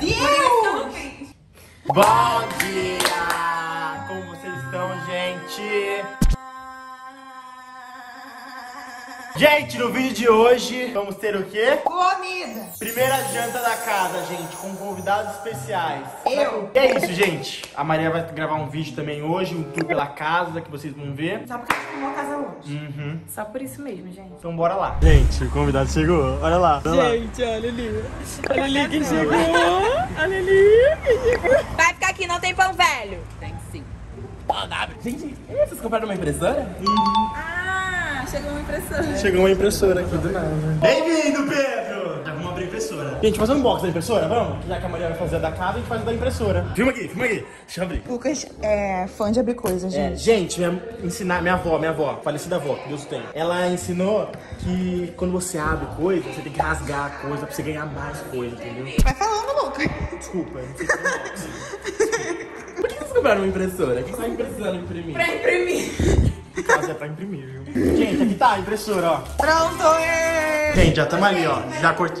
Deus! Bom dia! Como vocês estão, gente? Gente, no vídeo de hoje vamos ter o quê? Comida! Primeira janta da casa, gente, com convidados especiais. E é isso, gente. A Maria vai gravar um vídeo também hoje, um tour pela casa, que vocês vão ver. Só porque a gente filmou a casa hoje. Uhum. Só por isso mesmo, gente. Então bora lá. Gente, o convidado chegou. Olha lá. Gente, olha ali. Olha ali quem chegou. Olha ali quem chegou. Vai ficar aqui, não tem pão velho. Tem sim. Pão W. Gente, vocês compraram uma impressora? Chegou uma impressora. Chegou uma impressora aqui do nada. Bem-vindo, Pedro! Já vamos abrir a impressora. Gente, fazer um box da impressora, vamos? Já que a Maria vai fazer a da casa, a gente faz a da impressora. Filma aqui. Deixa eu abrir. Lucas é fã de abrir coisas, gente. É, gente, minha avó, falecida avó, que Deus tem. Ela ensinou que quando você abre coisa, você tem que rasgar a coisa pra você ganhar mais coisa, entendeu? Vai falando, Lucas. Desculpa, não sei se é box. Por que vocês compraram uma impressora? O que você tá impressando imprimir? Pra imprimir. Já tá imprimível. Gente, aqui tá a impressora, ó. Pronto! Gente, já estamos ali, ó.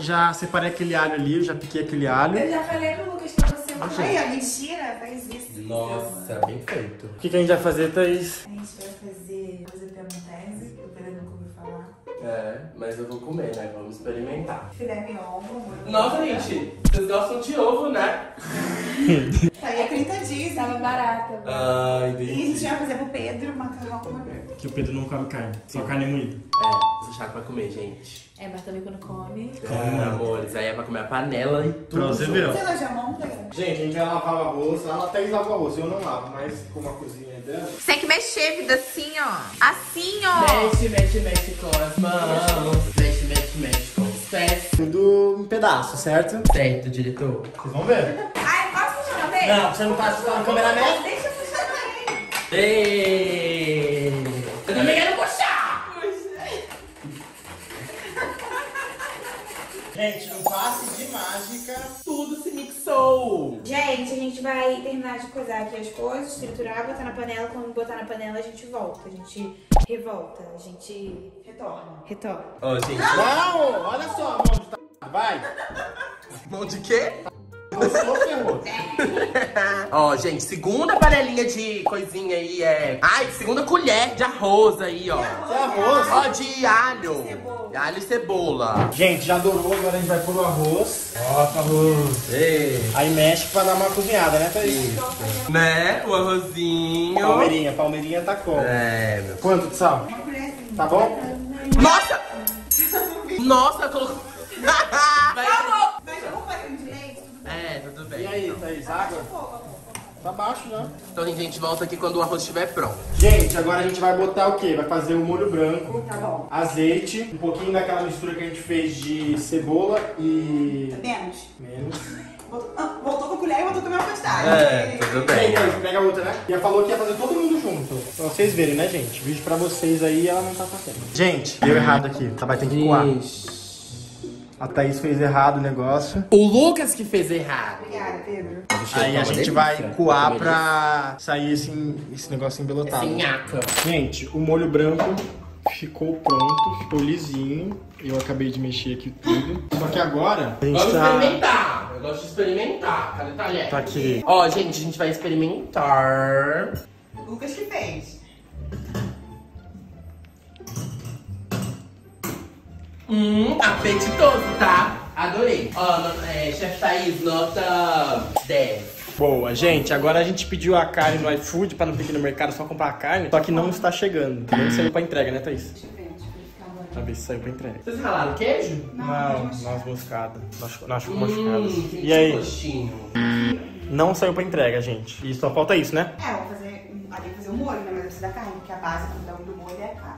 Já separei aquele alho ali, já piquei aquele alho. Eu já falei pro Lucas pra você. Olha, mentira, faz isso. Nossa, bem feito. O que a gente vai fazer, Thaís? A gente vai fazer coisa piemontese, que o Pedro nunca ouviu falar. É, mas eu vou comer, né? Vamos experimentar. Filé de ovo. Nossa, gente, vocês gostam de ovo, né? Saía 30 dias, tava barata. Ai, Deus. E a gente vai fazer pro Pedro macarrão com branco. Que o Pedro não come carne, só carne moída. É, esse chaco vai comer, gente. É, mas também quando come. Come, amores. Aí é pra comer a panela e tudo. Pra você ver. Você lá já monta? Gente, a gente vai lavar o arroz. Ela até lava o arroz, eu não lavo, mas como a cozinha é dela. Você tem que mexer, vida, assim, ó. Assim, ó. Mexe com as mãos. Mexe com os pés. Tudo em pedaço, certo? Certo, diretor. Vocês vão ver. Não, você não tá assistindo a câmera mesmo? Deixa eu puxar pra mim. Você não me quer puxar! Gente, um passe de mágica. Tudo se mixou. Gente, a gente vai terminar de coisar aqui as coisas, triturar, botar na panela. Quando botar na panela, a gente volta. A gente revolta. A gente retorna. Ó, gente. Não! Olha só a mão de t... Vai! Mão de quê? Ó, gente, segunda panelinha de coisinha aí é... Ai, segunda colher de arroz aí, ó. Arroz? Ó, de alho. Alho e cebola. Gente, já dourou, agora a gente vai pôr o arroz. Bota o arroz. Ei. Aí mexe pra dar uma cozinhada, né, Thaís? Isso. Né? O arrozinho. Palmeirinha tá como? É, meu. Quanto de sal? Tá bom? Nossa! Nossa, colocou... Tá bom! É, tudo bem. E aí, então. Thaís, água? Tá baixo já. Então a gente volta aqui quando o arroz estiver pronto. Gente, agora a gente vai botar o quê? Vai fazer o molho branco, tá bom. Azeite, um pouquinho daquela mistura que a gente fez de cebola e... Menos. Voltou com a colher e botou com a mesma quantidade. É, tudo bem. Gente, pega a outra, né? E ela falou que ia fazer todo mundo junto. Pra vocês verem, né, gente? Vídeo pra vocês aí, ela não tá fazendo. Gente, deu errado aqui. Tá, vai ter que coar. A Thaís fez errado o negócio. O Lucas que fez errado. Obrigada, Pedro. Aí a gente vai coar pra sair esse negócio embelotado. Esse nhaca. Gente, o molho branco ficou pronto, ficou lisinho. Eu acabei de mexer aqui tudo. Só que agora... Vamos experimentar. Eu gosto de experimentar. Cadê o talher? Tá aqui. Ó, gente, a gente vai experimentar. Lucas que fez. Apetitoso, tá? Adorei. Ó, chefe Thaís, nota 10. Boa, gente. Agora a gente pediu a carne no iFood pra não ter que ir no mercado só comprar a carne. Só que não está chegando. Não saiu pra entrega, né, Thaís? Deixa eu ver. Pra ver se saiu pra entrega. Vocês ralaram queijo? Não, noz moscada. Nós ficamos machucadas. E aí? Não saiu pra entrega, gente. E só falta isso, né? É, eu vou fazer o molho, né? Mas eu preciso da carne, porque a base do molho é a carne.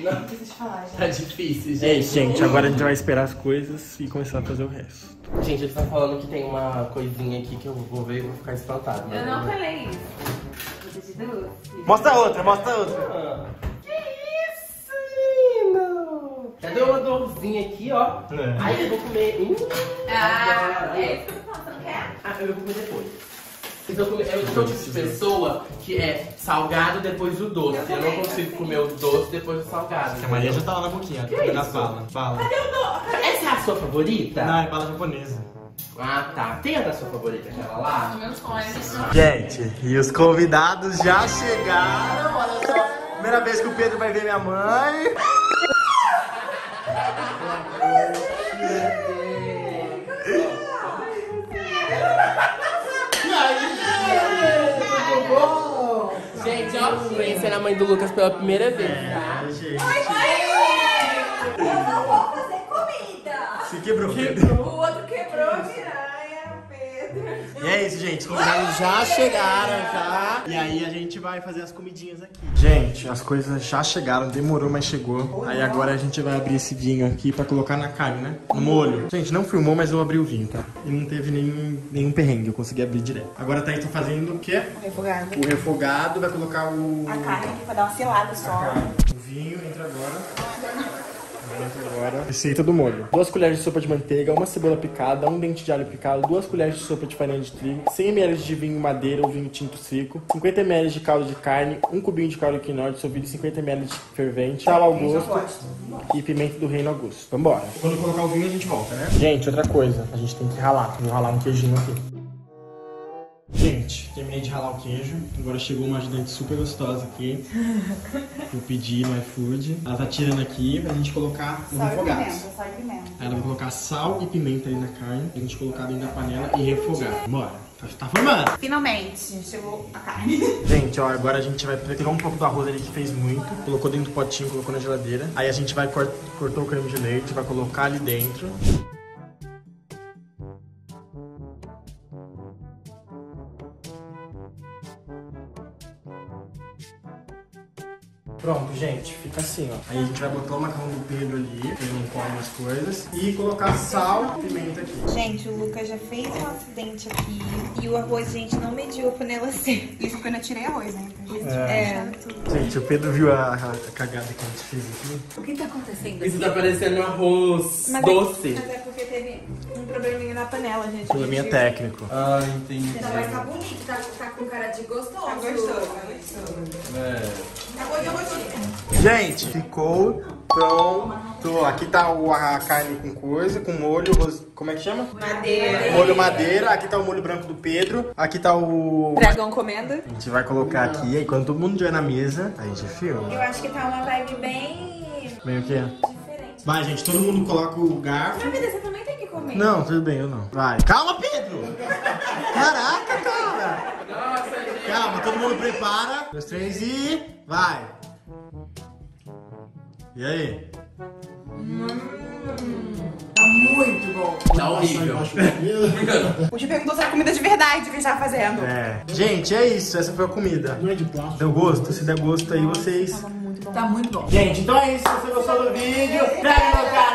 Não preciso te falar, já. Tá difícil, gente. Ei, gente, agora a gente vai esperar as coisas e começar a fazer o resto. Gente, ele tá falando que tem uma coisinha aqui que eu vou ver e vou ficar espantado. Mas eu não falei isso. Mostra outra. Que isso, menino? Já deu uma dorzinha aqui, ó. É. Aí eu vou comer. É isso que eu tô falando, você não quer? Ah, eu vou comer depois. Eu sou o tipo de pessoa que é salgado depois do doce. Eu não consigo comer o doce depois do salgado. A Maria já tá lá na boquinha, na fala. Cadê o doce? Essa é a sua favorita? Não, é bala japonesa. Ah, tá. Tem a da sua favorita, aquela lá? Meu sonho. Gente, e os convidados já chegaram. Olha só, primeira vez que o Pedro vai ver minha mãe. Gente, ó, conhecendo a mãe do Lucas pela primeira vez. Tá? Gente. Oi, mãe! Eu não vou fazer comida! Se quebrou, Pedro. O outro quebrou a piranha, Pedro. E é isso, gente. Os convidados já chegaram, tá? E aí a gente vai fazer as comidinhas aqui. Gente, as coisas já chegaram. Demorou, mas chegou. Aí agora a gente vai abrir esse vinho aqui pra colocar na carne, né? No molho. Gente, não filmou, mas eu abri o vinho, tá? E não teve nenhum perrengue, eu consegui abrir direto. Agora a Thaís tá fazendo o quê? O refogado. O refogado, vai colocar o... a carne aqui pra dar uma selada só. O vinho entra agora. Agora, receita do molho: 2 colheres de sopa de manteiga, 1 cebola picada, 1 dente de alho picado, 2 colheres de sopa de farinha de trigo, 100 ml de vinho madeira ou vinho tinto seco, 50 ml de caldo de carne, 1 cubinho de caldo de quinoa dissolvido, 50 ml de fervente, sal ao gosto e pimenta do reino ao gosto. Vambora. Quando colocar o vinho a gente volta, né? Gente, outra coisa, a gente tem que ralar. Vou ralar um queijinho aqui. Gente, terminei de ralar o queijo. Agora chegou uma ajudante super gostosa aqui. Eu pedi no iFood. Ela tá tirando aqui pra gente colocar no refogado. Sal e pimenta. Aí ela vai colocar sal e pimenta aí na carne. Pra gente colocar dentro da panela e refogar. Bora. Tá formando. Finalmente, chegou a carne. Gente, ó, agora a gente vai pegar um pouco do arroz ali que fez muito. Colocou dentro do potinho, colocou na geladeira. Aí a gente vai cortar o creme de leite, vai colocar ali dentro. Pronto, gente, fica assim, ó. Aí a gente vai botar o macarrão do Pedro ali, que ele não come as coisas. E colocar sal e pimenta aqui. Gente, o Lucas já fez um acidente aqui. E o arroz, gente, não mediu a panela certa. Isso quando eu tirei arroz, né? É. Gente, o Pedro viu a cagada que a gente fez aqui. O que tá acontecendo? Isso tá parecendo arroz doce. Mas é porque teve um probleminha na panela, gente. Probleminha técnico. Ah, entendi. Então vai ficar bonito, tá com cara de gostoso. Tá gostoso, tá gostoso. É. Gente, ficou pronto. Aqui tá a carne com coisa, com molho, como é que chama? Madeira. Molho madeira. Aqui tá o molho branco do Pedro. Aqui tá o... dragão comendo. A gente vai colocar aqui, aí quando todo mundo estiver na mesa, a gente filma. Eu acho que tá uma vibe bem... bem o quê? Diferente. Vai, gente, todo mundo coloca o garfo. Mas você também tem que comer. Não, tudo bem, eu não. Vai. Calma, Pedro! Caraca, cara! Nossa, gente. Calma, todo mundo prepara. 2, 3 e... vai! E aí? Tá muito bom! Tá horrível! O Gil perguntou se era comida de verdade que a gente tava fazendo. É. Gente, é isso. Essa foi a comida. Não é de plástico. Deu gosto? Se der gosto aí, vocês... tá muito bom. Gente, então é isso. Se você gostou do vídeo, pega no canal.